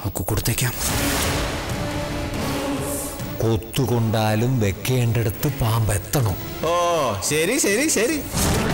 അവൾക്ക് കൊടുത്തേക്കാം. കൊത്തുകൊണ്ടാലും വെക്കേണ്ടടുത്ത് പാമ്പെത്തണം. ഓ ശരി ശരി ശരി.